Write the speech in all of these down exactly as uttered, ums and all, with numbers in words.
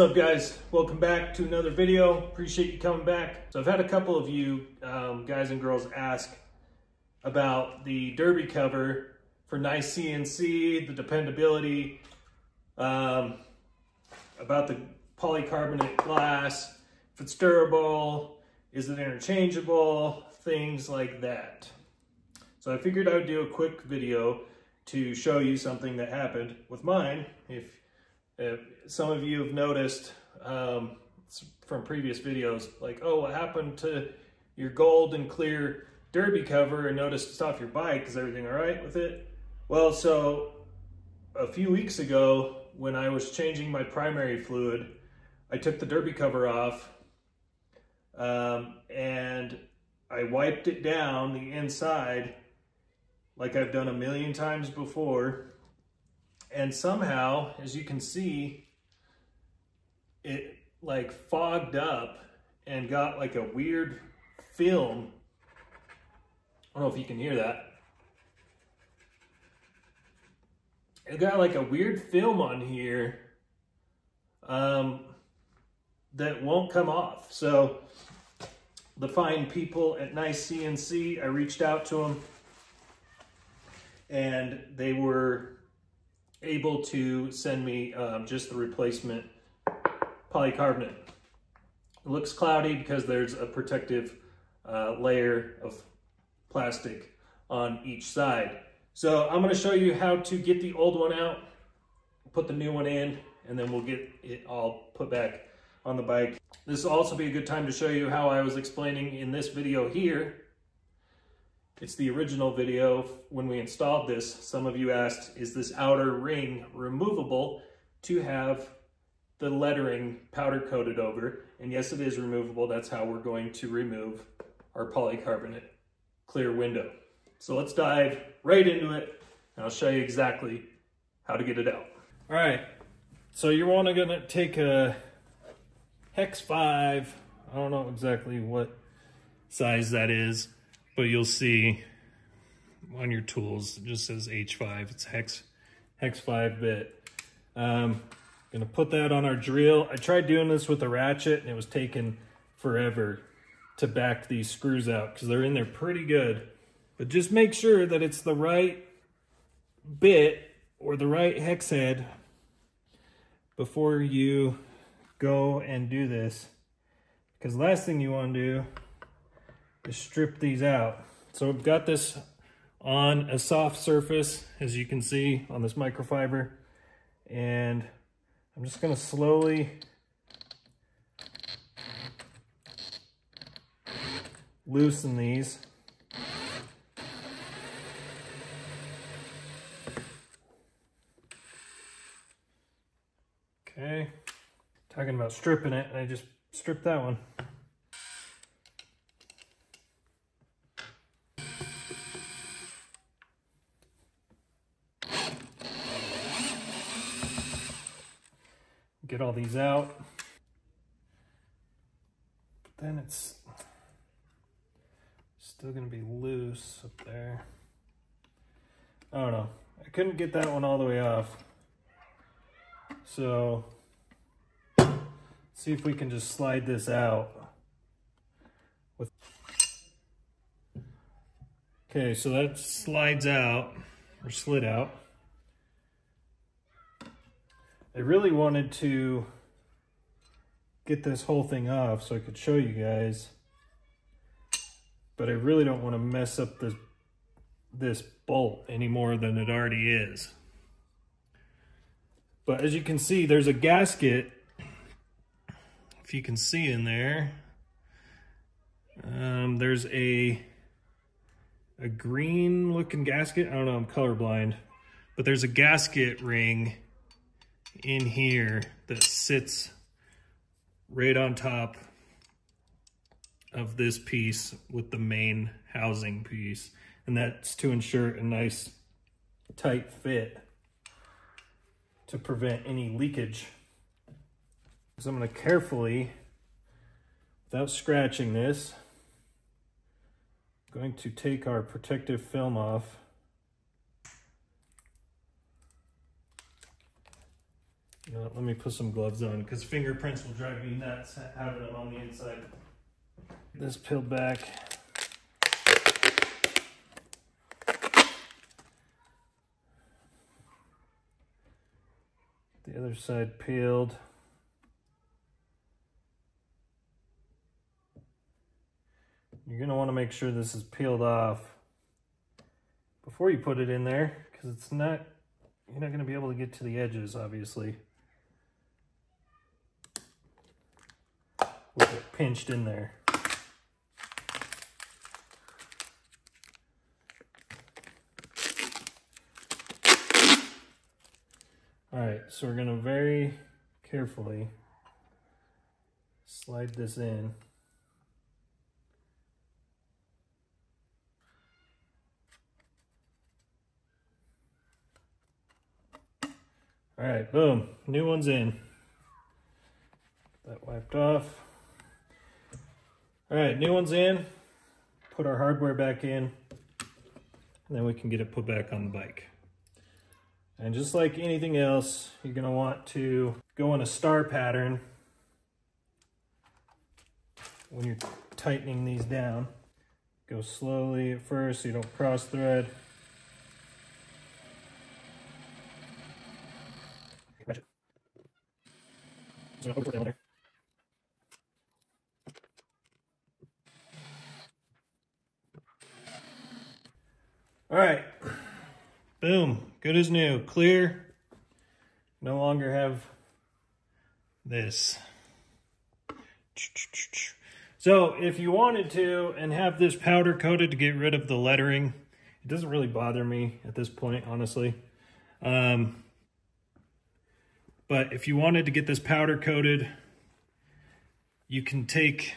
up, guys? Welcome back to another video. Appreciate you coming back. So I've had a couple of you um, guys and girls ask about the derby cover for NiceCNC, the dependability, um, about the polycarbonate glass, if it's durable, is it interchangeable, things like that. So I figured I would do a quick video to show you something that happened with mine. If Uh, some of you have noticed um, from previous videos, like, oh, what happened to your gold and clear derby cover? And noticed it's off your bike. Is everything all right with it? Well, so a few weeks ago, when I was changing my primary fluid, I took the derby cover off um, and I wiped it down the inside like I've done a million times before. And somehow, as you can see, it like fogged up and got like a weird film. I don't know if you can hear that. It got like a weird film on here um, that won't come off. So the fine people at NiceCNC, I reached out to them and they were able to send me um, just the replacement polycarbonate. It looks cloudy because there's a protective uh, layer of plastic on each side. So I'm going to show you how to get the old one out, put the new one in, and then we'll get it all put back on the bike. This will also be a good time to show you how I was explaining in this video here. It's the original video when we installed this. Some of you asked, is this outer ring removable to have the lettering powder coated over? And yes, it is removable. That's how we're going to remove our polycarbonate clear window. So let's dive right into it and I'll show you exactly how to get it out. All right, so you're only gonna take a hex five. I don't know exactly what size that is, but you'll see on your tools, it just says H five, it's hex, hex five bit. Um, gonna put that on our drill. I tried doing this with a ratchet and it was taking forever to back these screws out because they're in there pretty good. But just make sure that it's the right bit or the right hex head before you go and do this. Because the last thing you wanna do to strip these out. So I've got this on a soft surface, as you can see on this microfiber, and I'm just going to slowly loosen these. Okay, talking about stripping it, and I just stripped that one. Get all these out. But then it's still gonna be loose up there. I don't know. I couldn't get that one all the way off. So see if we can just slide this out. With okay, so that slides out or slid out. I really wanted to get this whole thing off so I could show you guys, but I really don't want to mess up this, this bolt any more than it already is. But as you can see, there's a gasket, if you can see in there, um, there's a, a green looking gasket. I don't know, I'm colorblind, but there's a gasket ring in here that sits right on top of this piece with the main housing piece, and that's to ensure a nice tight fit to prevent any leakage. So I'm going to carefully, without scratching this, I'm going to take our protective film off. Let me put some gloves on because fingerprints will drive me nuts having them on the inside. Get this peeled back. The other side peeled. You're going to want to make sure this is peeled off before you put it in there, because it's not, you're not going to be able to get to the edges, obviously, with it pinched in there. All right, so we're going to very carefully slide this in. All right, boom, new one's in. That wiped off. All right, new one's in. Put our hardware back in, and then we can get it put back on the bike. And just like anything else, you're gonna want to go in a star pattern when you're tightening these down. Go slowly at first so you don't cross thread. So over there. All right, boom, good as new, clear. No longer have this. So if you wanted to and have this powder coated to get rid of the lettering, it doesn't really bother me at this point, honestly. Um, But if you wanted to get this powder coated, you can take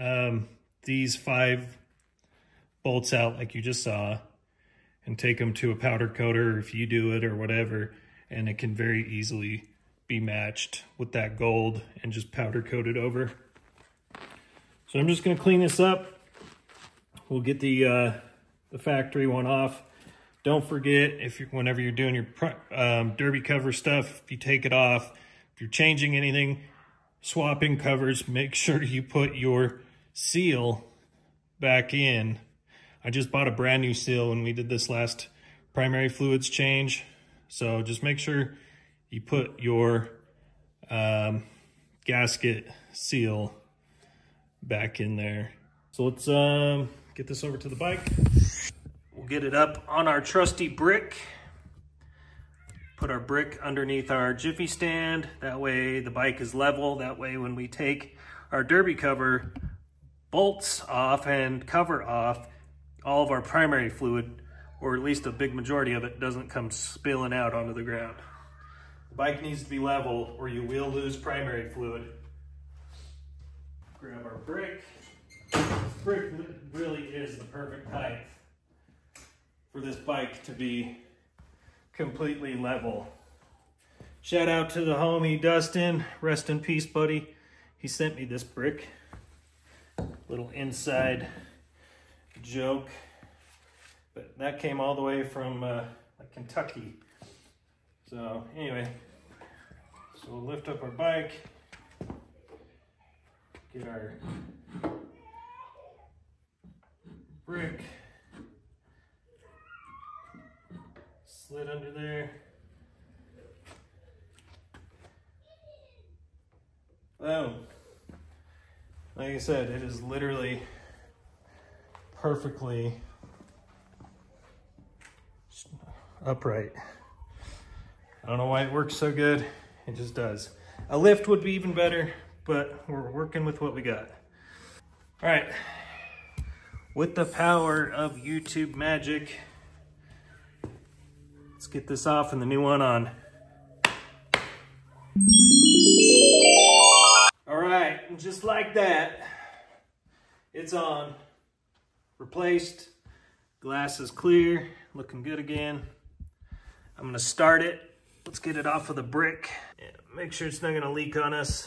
um, these five bolts out like you just saw and take them to a powder coater if you do it or whatever, and it can very easily be matched with that gold and just powder coated over. So I'm just gonna clean this up. We'll get the, uh, the factory one off. Don't forget, if you, whenever you're doing your um, derby cover stuff, if you take it off, if you're changing anything, swapping covers, make sure you put your seal back in. I just bought a brand new seal when we did this last primary fluids change. So just make sure you put your um, gasket seal back in there. So let's um, get this over to the bike. Get it up on our trusty brick. Put our brick underneath our jiffy stand. That way the bike is level. That way when we take our derby cover bolts off and cover off, all of our primary fluid, or at least a big majority of it, doesn't come spilling out onto the ground. The bike needs to be level or you will lose primary fluid. Grab our brick. This brick really is the perfect height for this bike to be completely level. Shout out to the homie Dustin, rest in peace, buddy. He sent me this brick. Little inside joke, but that came all the way from uh, like Kentucky. So anyway, so we'll lift up our bike, get our brick slid under there. Boom. Like I said, it is literally perfectly upright. I don't know why it works so good. It just does. A lift would be even better, but we're working with what we got. All right. With the power of YouTube magic, let's get this off and the new one on. All right, and just like that, it's on. Replaced, glass is clear, looking good again. I'm gonna start it. Let's get it off of the brick. Yeah, make sure it's not gonna leak on us.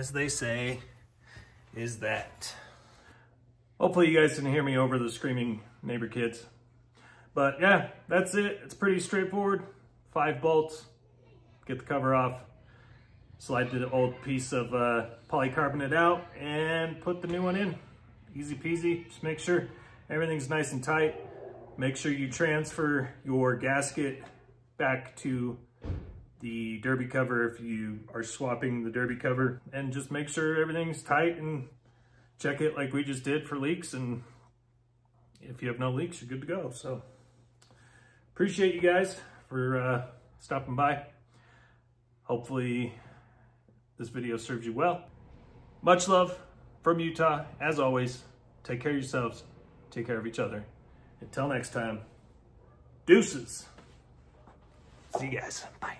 as they say, is that. Hopefully you guys didn't hear me over the screaming neighbor kids. But yeah, that's it. It's pretty straightforward. Five bolts, get the cover off, slide the old piece of uh, polycarbonate out, and put the new one in. Easy peasy. Just make sure everything's nice and tight. Make sure you transfer your gasket back to the derby cover if you are swapping the derby cover, and just make sure everything's tight and check it like we just did for leaks, and if you have no leaks, you're good to go. So appreciate you guys for uh, stopping by. Hopefully this video serves you well. Much love from Utah. As always, take care of yourselves, take care of each other. Until next time, deuces. See you guys, bye.